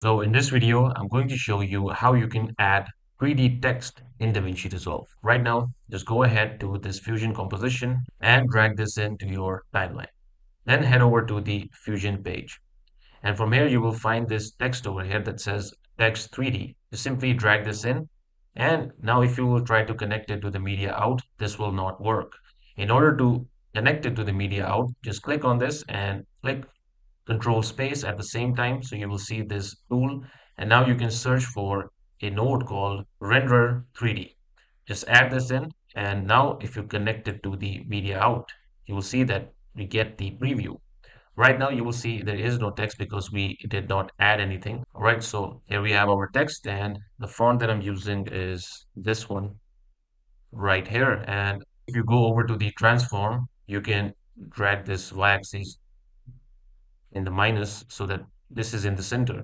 So in this video, I'm going to show you how you can add 3D text in DaVinci Resolve. Right now, just go ahead to this Fusion composition and drag this into your timeline. Then head over to the Fusion page. And from here, you will find this text over here that says Text3D. You simply drag this in. And now if you will try to connect it to the media out, this will not work. In order to connect it to the media out, just click on this and click Control space at the same time, so you will see this tool, and now you can search for a node called Render 3D. Just add this in, and now if you connect it to the media out, you will see that we get the preview. Right now you will see there is no text because we did not add anything. All right, so here we have our text, and the font that I'm using is this one right here. And if you go over to the transform, you can drag this y-axis in the minus so that this is in the center,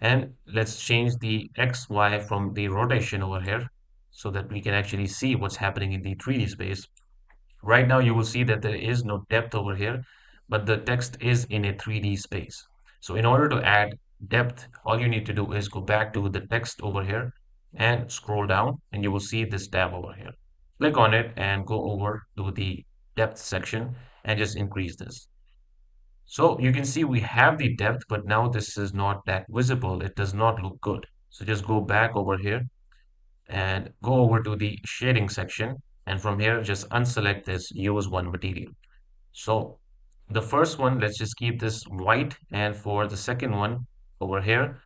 and let's change the XY from the rotation over here so that we can actually see what's happening in the 3D space. Right now you will see that there is no depth over here, but the text is in a 3D space. So in order to add depth, all you need to do is go back to the text over here and scroll down, and you will see this tab over here. Click on it and go over to the depth section and just increase this. So you can see we have the depth, but now this is not that visible. It does not look good. So just go back over here and go over to the shading section. And from here, just unselect this use one material. So the first one, let's just keep this white. And for the second one over here,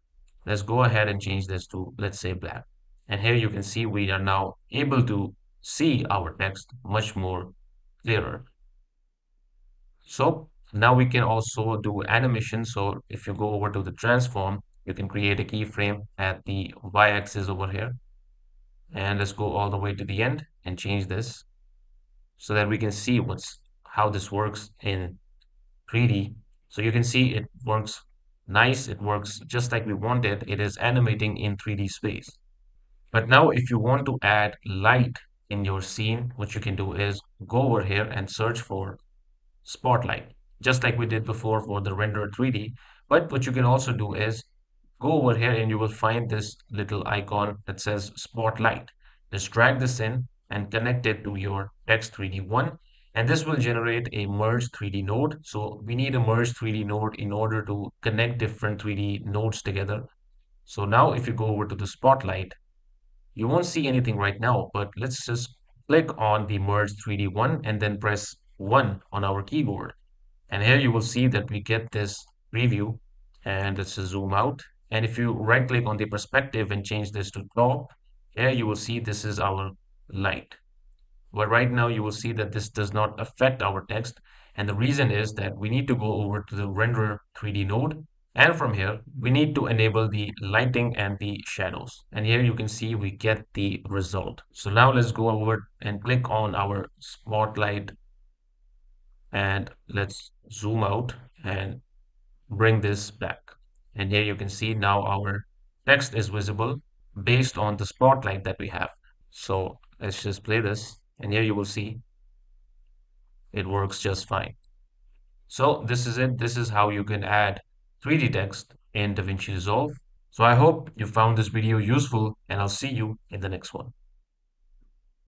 let's go ahead and change this to, let's say, black. And here you can see we are now able to see our text much more clearer. So now we can also do animation. So if you go over to the transform, you can create a keyframe at the y-axis over here. And let's go all the way to the end and change this so that we can see how this works in 3D. So you can see it works nice. It works just like we wanted. It is animating in 3D space. But now if you want to add light in your scene, what you can do is go over here and search for Spotlight, just like we did before for the Render 3D. But what you can also do is go over here and you will find this little icon that says Spotlight. Just drag this in and connect it to your Text3D one, and this will generate a merge 3D node. So we need a merge 3D node in order to connect different 3D nodes together. So now if you go over to the Spotlight, you won't see anything right now, but let's just click on the merge 3D one and then press 1 on our keyboard. And here you will see that we get this preview, and let's just zoom out. And if you right click on the perspective and change this to top, here you will see this is our light. But right now you will see that this does not affect our text. And the reason is that we need to go over to the Render 3D node. And from here, we need to enable the lighting and the shadows. And here you can see we get the result. So now let's go over and click on our Spotlight. And let's zoom out and bring this back. And here you can see now our text is visible based on the spotlight that we have. So let's just play this. And here you will see it works just fine. So this is it. This is how you can add 3D text in DaVinci Resolve. So I hope you found this video useful, and I'll see you in the next one.